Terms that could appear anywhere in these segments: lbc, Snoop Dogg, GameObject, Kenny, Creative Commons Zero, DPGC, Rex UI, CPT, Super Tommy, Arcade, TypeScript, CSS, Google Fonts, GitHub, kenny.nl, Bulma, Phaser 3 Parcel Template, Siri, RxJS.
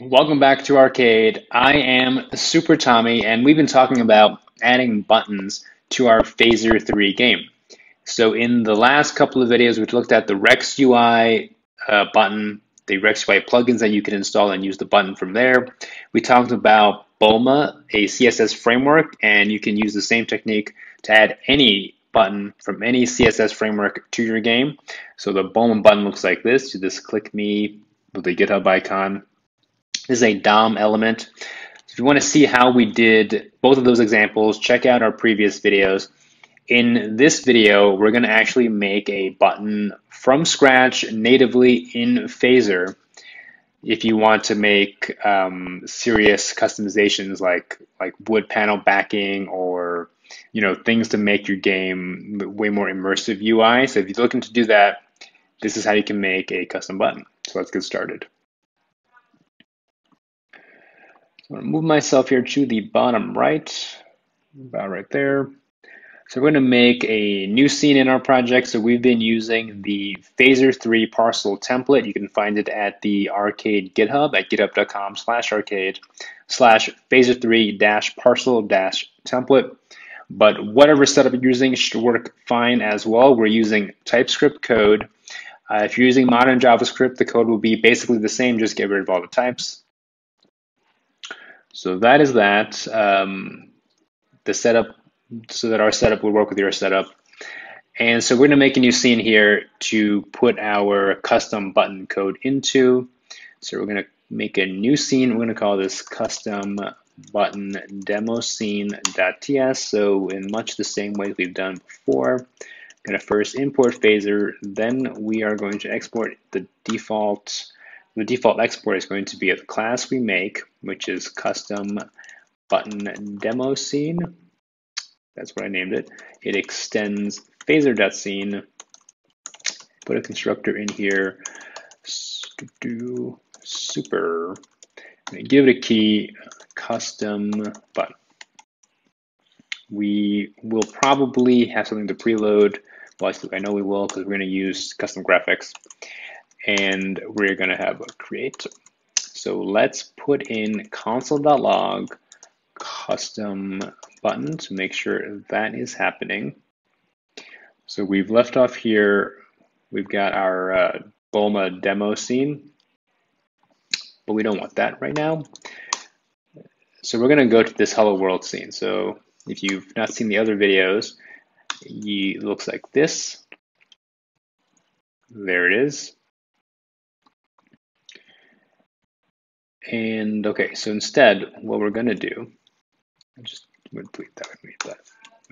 Welcome back to Arcade. I am Super Tommy, and we've been talking about adding buttons to our Phaser 3 game. So in the last couple of videos, we looked at the Rex UI button, the Rex UI plugins that you can install and use the button from there. We talked about Bulma, a CSS framework, and you can use the same technique to add any button from any CSS framework to your game. So the Bulma button looks like this. You just click me with the GitHub icon. This is a DOM element. If you want to see how we did both of those examples, check out our previous videos. In this video, we're going to actually make a button from scratch natively in Phaser. If you want to make serious customizations like wood panel backing, or things to make your game way more immersive UI. So if you're looking to do that, this is how you can make a custom button. So let's get started. So I'm going to move myself here to the bottom right, about right there. So we're going to make a new scene in our project. So we've been using the Phaser 3 Parcel Template. You can find it at the Arcade GitHub at github.com/arcade/phaser3-parcel-template. But whatever setup you're using should work fine as well. We're using TypeScript code. If you're using modern JavaScript, the code will be basically the same. Just get rid of all the types. So that is that. The setup, so that our setup will work with your setup. And so we're going to make a new scene here to put our custom button code into. So we're going to make a new scene. We're going to call this custom button demo scene.ts. So in much the same way we've done before, I'm going to first import Phaser. Then we are going to export the default. The default export is going to be a class we make, which is custom button demo scene. That's what I named it. It extends phaser.scene. Put a constructor in here. Do super. Give it a key custom button. We will probably have something to preload. Well, I know we will, because we're going to use custom graphics, and we're going to have a create. So let's put in console.log custom button to make sure that is happening. So we've left off here. We've got our Bulma demo scene, but we don't want that right now. So we're going to go to this Hello World scene. So if you've not seen the other videos, it looks like this. There it is. And okay, so instead, what we're going to do,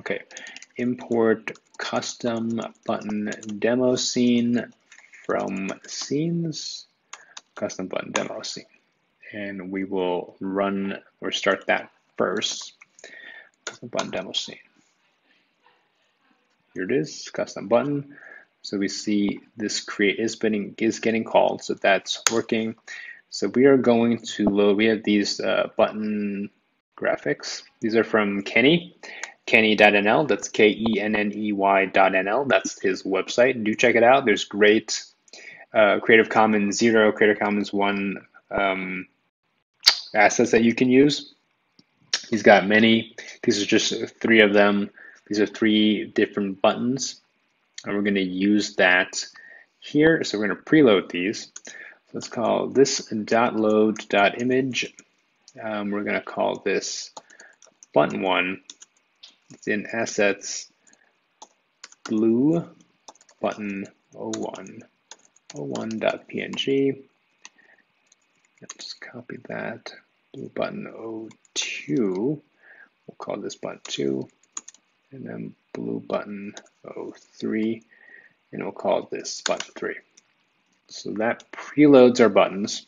okay, import custom button demo scene from scenes, custom button demo scene. And we will run or start that first. Custom button demo scene. Here it is, custom button. So we see this create is getting called, so that's working. So we are going to load, we have these button graphics. These are from Kenny, kenny.nl, that's K-E-N-N-E-Y.nl, that's his website. Do check it out. There's great Creative Commons Zero, Creative Commons One assets that you can use. He's got many. These are just three of them. These are three different buttons, and we're going to use that here. So we're going to preload these. Let's call this .load.image. We're going to call this button one. It's in assets blue button 01.png. Let's copy that. Blue button 02. We'll call this button 2. And then blue button 03. And we'll call this button 3. So that preloads our buttons.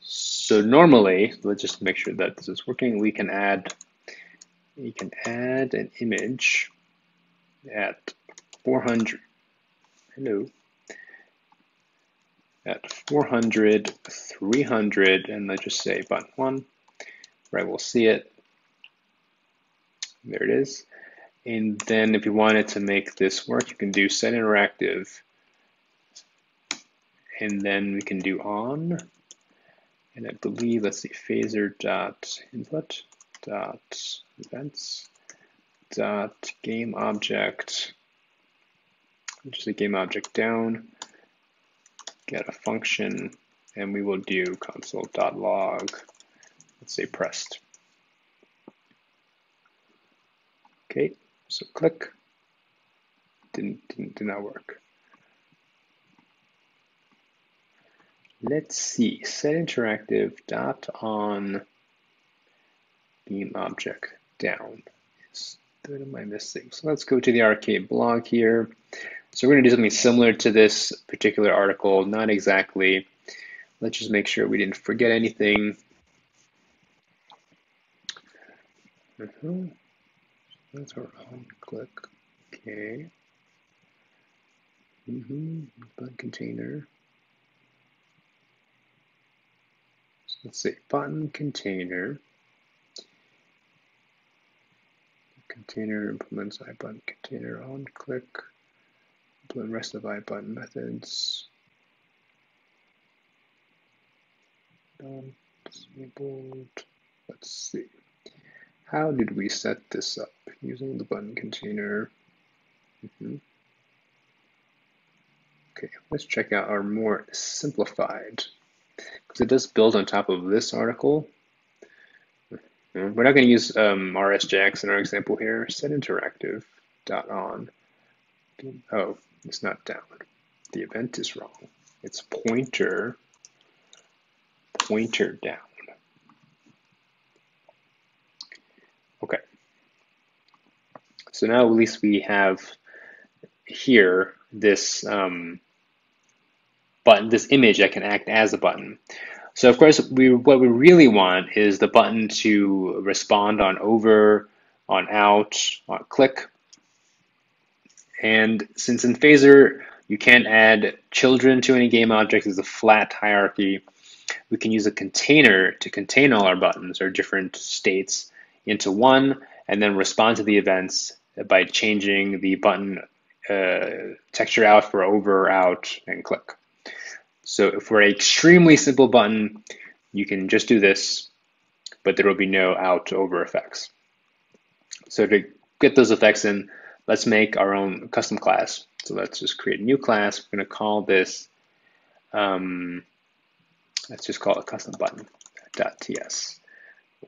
So normally, let's just make sure that this is working. We can add an image at 400. Hello. At 400, 300, and let's just say button 1. Right, we'll see it. There it is. And then if you wanted to make this work, you can do set interactive. and then we can do on, and I believe, let's see, phaser.input.events.gameObject, just a game object down, get a function, and we will do console.log, let's say pressed. Okay, so click, did not work. Let's see, set interactive dot on game object down. What am I missing? So let's go to the Arcade blog here. So we're gonna do something similar to this particular article, not exactly. Let's just make sure we didn't forget anything. That's our own click, okay. Button container. So let's say button container. Container implements iButton container on click. Implement rest of iButton methods. Done, disabled. Let's see. How did we set this up? Using the button container. Okay, let's check out our more simplified, because it does build on top of this article. We're not going to use RxJS in our example here. Set interactive dot on. Oh, it's not down. The event is wrong. It's pointer, pointer down. Okay. So now at least we have here this button, this image that can act as a button. So of course, what we really want is the button to respond on over, on out, on click. And since in Phaser, you can't add children to any game object, it's a flat hierarchy, we can use a container to contain all our buttons or different states into one, and then respond to the events by changing the button texture out for over, out, and click. So for an extremely simple button, you can just do this, but there will be no out over effects. So to get those effects in, let's make our own custom class. So let's just create a new class. We're gonna call this, let's just call it custom button.ts.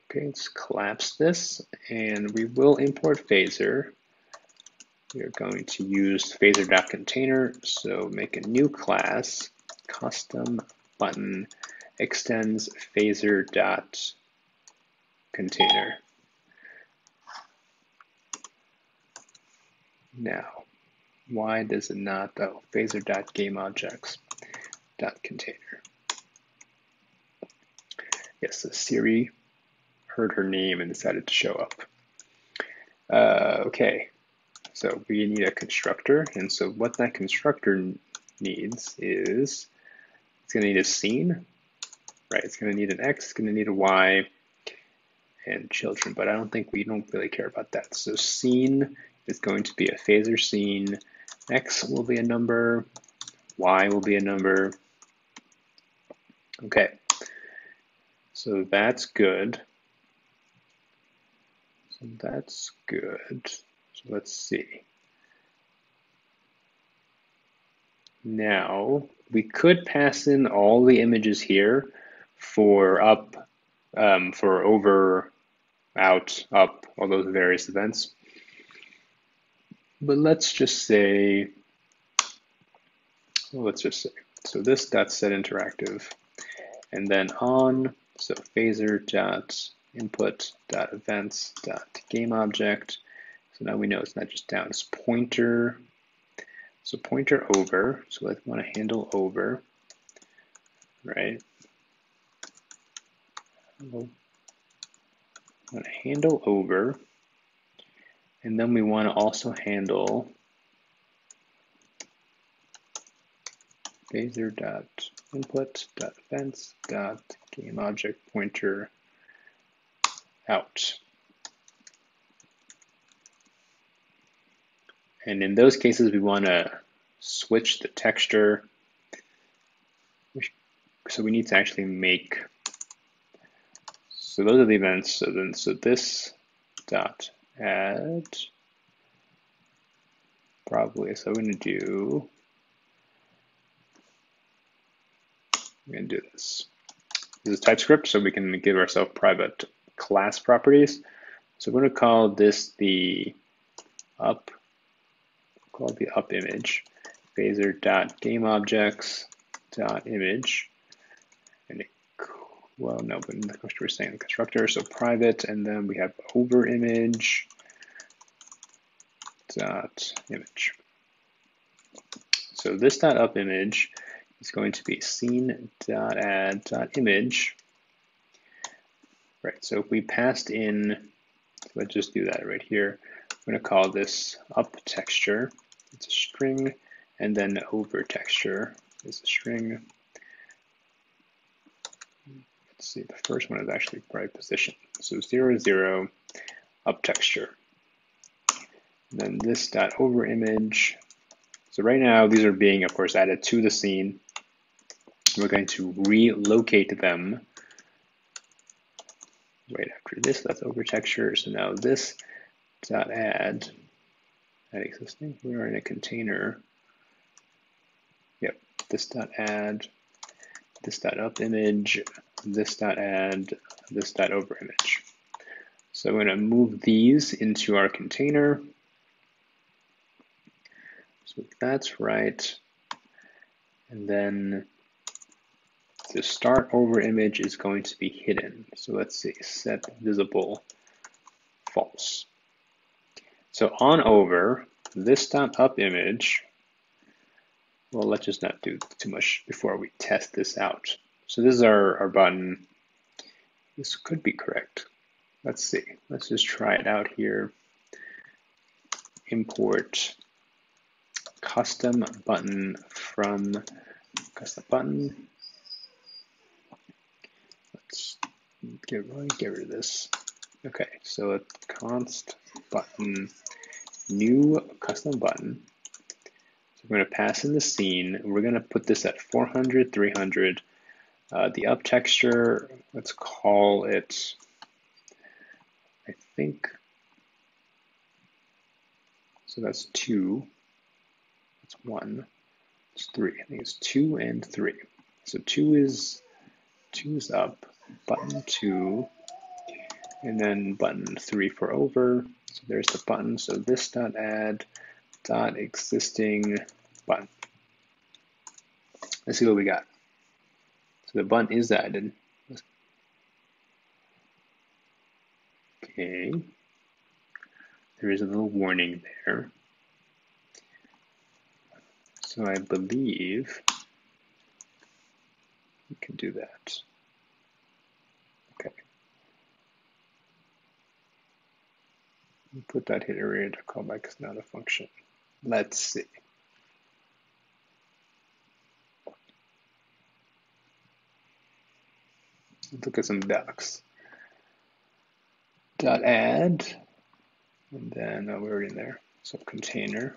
Okay, let's collapse this and we will import Phaser. We're going to use Phaser.container. So make a new class. Custom button extends Phaser dot container. Now, why does it not? Oh, Phaser dot game objects dot container. Yes, so Siri heard her name and decided to show up. Okay, so we need a constructor, and so what that constructor needs is, it's going to need a scene, right? It's going to need an X, it's going to need a Y, and children, but I don't think we don't really care about that. So scene is going to be a Phaser scene, X will be a number, Y will be a number. Okay, so that's good. So that's good. So let's see. Now, we could pass in all the images here for up, for over, out, up, all those various events. But let's just say, so this dot set interactive, and then on, so Phaser dot input dot events dot game object. So now we know it's not just down, it's pointer. So pointer over, so I want to handle over, right? I'm going to handle over, and then we want to also handle Phaser dot input dot events dot game object pointer out. And in those cases, we want to switch the texture. So we need to actually make, so those are the events. So then, so this dot add, probably, so we're gonna do this. This is TypeScript, so we can give ourselves private class properties. So we're gonna call this the up, call the up image, phaser.gameObjects.image. And it, well, no, but in the constructor, we're saying the constructor, so private, and then we have over image dot image. So this dot up image is going to be scene dot add dot image. Right, so if we passed in, let's just do that right here. I'm going to call this up texture, it's a string, and then over texture is a string. Let's see, the first one is actually right position. So 0, 0, up texture. And then this dot over image. So right now these are being, of course, added to the scene. We're going to relocate them right after this. That's over texture. So now this dot add, add existing. We are in a container. Yep. This dot add, this dot up image, this dot add, this dot over image. So I'm going to move these into our container. So that's right. And then the start over image is going to be hidden. So let's see, set visible false. So on over, this dot up image, well, let's just not do too much before we test this out. So this is our button. This could be correct. Let's see, let's just try it out here. Import custom button from custom button. Let's get rid of this. Okay, so a const button, new custom button. So we're going to pass in the scene. We're going to put this at 400, 300. The up texture, let's call it, I think, so that's 2. It's 1, it's 3, I think it's 2 and 3. So 2 is up, button 2, and then button 3 for over. So there's the button, so this dot add dot existing button. Let's see what we got. So the button is added. Okay, there is a little warning there. So I believe we can do that. Okay. Put that hidden array to callback is not a function. Let's see. Let's look at some docs. Dot add, and then we're already in there. So container.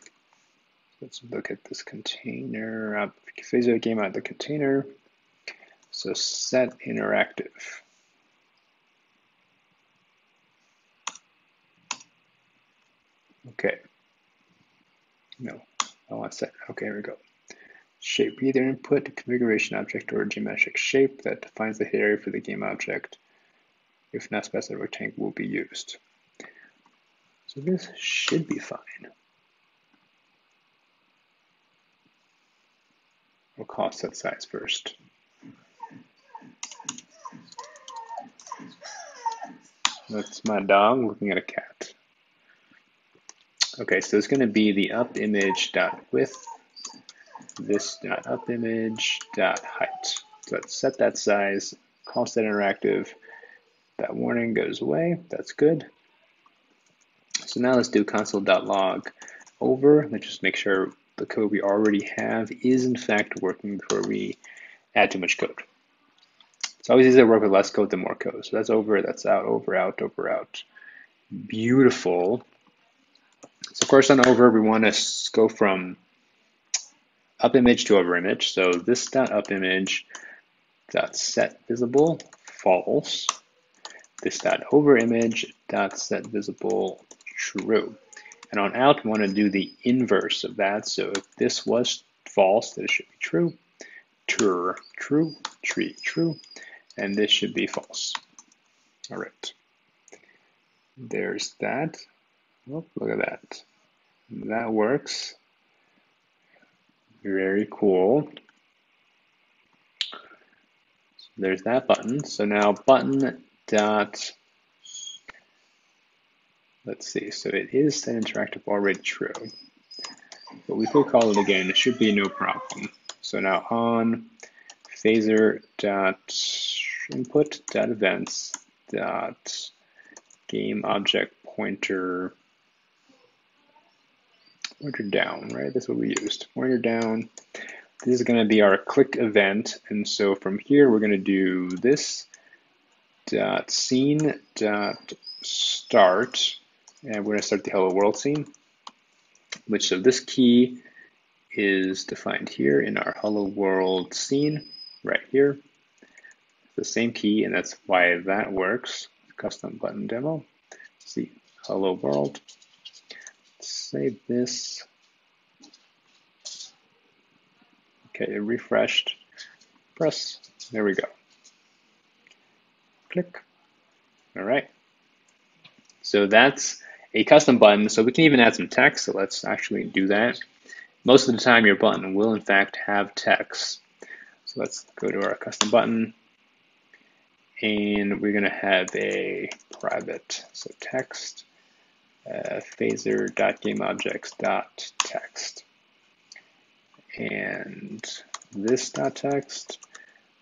Let's look at this container. Phaser game out the container. So set interactive. Okay. No, I want set. Okay, here we go. Shape, either input, configuration object, or geometric shape that defines the hit area for the game object. If not specified, rectangle will be used. So this should be fine. We'll call set size first. That's my dog looking at a cat. Okay, so it's going to be the up image dot width, this dot up image dot height. So let's set that size, call set interactive. That warning goes away. That's good. So now let's do console.log over. Let's just make sure the code we already have is in fact working before we add too much code. It's always easier to work with less code than more code. So that's over, that's out, over, out, over, out. Beautiful. So of course on over, we want to go from up image to over image. So this dot up image, dot set visible false, this dot over image dot set visible true. And on out, we want to do the inverse of that. So if this was false, this should be true, tur true, tree true, and this should be false. All right, there's that. Oh, look at that. That works. Very cool. So there's that button. So now button dot, let's see, so it is an interactive already true, but we could call it again. It should be no problem. So now on phaser dot input dot events dot game object pointer, pointer down, right? That's what we used, pointer down. This is going to be our click event. And so from here, we're going to do this dot scene dot start, and we're going to start the hello world scene, which so this key is defined here in our hello world scene right here. It's the same key, and that's why that works. Custom button demo. Let's see, hello world. Let's save this. Okay, it refreshed. Press. There we go. Click. All right. So that's a custom button. So we can even add some text. So let's actually do that. Most of the time, your button will in fact have text. So let's go to our custom button. And we're going to have a private, so text, phaser.gameObjects.text. And this dot text,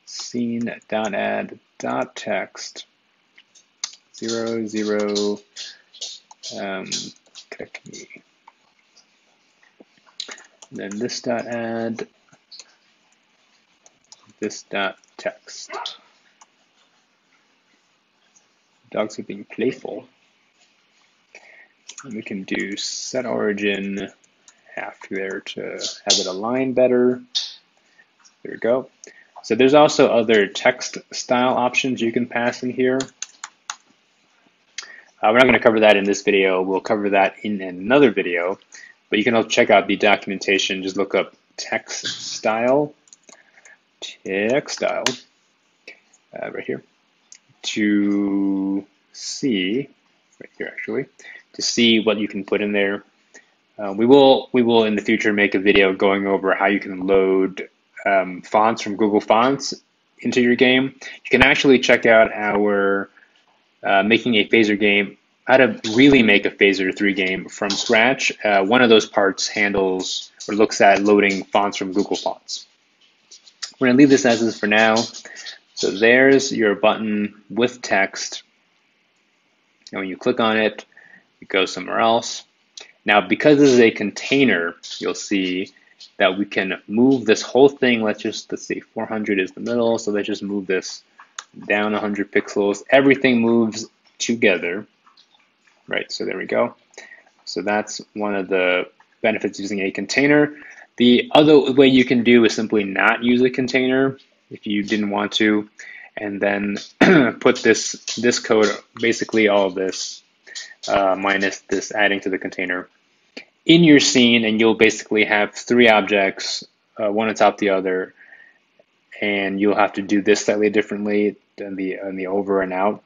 scene.add dot text, 0, 0, click me. And then this dot add, this dot text. Dogs are being playful. And we can do set origin after there to have it align better. There we go. So there's also other text style options you can pass in here. We're not going to cover that in this video. We'll cover that in another video. But you can also check out the documentation. Just look up text style, right here. To see, right here actually, to see what you can put in there. We will in the future make a video going over how you can load fonts from Google Fonts into your game. You can actually check out our making a Phaser game, how to really make a Phaser 3 game from scratch. One of those parts handles or looks at loading fonts from Google Fonts. We're gonna leave this as is for now. So there's your button with text, and when you click on it, it goes somewhere else. Now, because this is a container, you'll see that we can move this whole thing. Let's see, 400 is the middle, so let's just move this down 100 pixels. Everything moves together, right? So there we go. So that's one of the benefits using a container. The other way you can do is simply not use a container if you didn't want to, and then put this code, basically all of this, minus this adding to the container, in your scene, and you'll basically have three objects, one on top of the other, and you'll have to do this slightly differently than the over and out.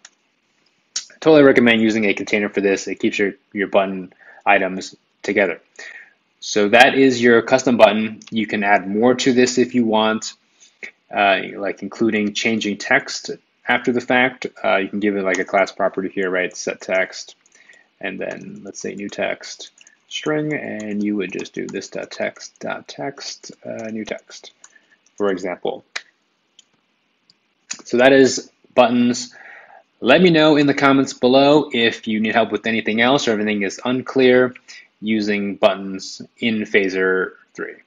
I totally recommend using a container for this. It keeps your button items together. So that is your custom button. You can add more to this if you want. Like including changing text after the fact. You can give it like a class property here, right? Set text, and then let's say new text string, and you would just do this dot text, new text, for example. So that is buttons. Let me know in the comments below if you need help with anything else or everything is unclear using buttons in Phaser 3.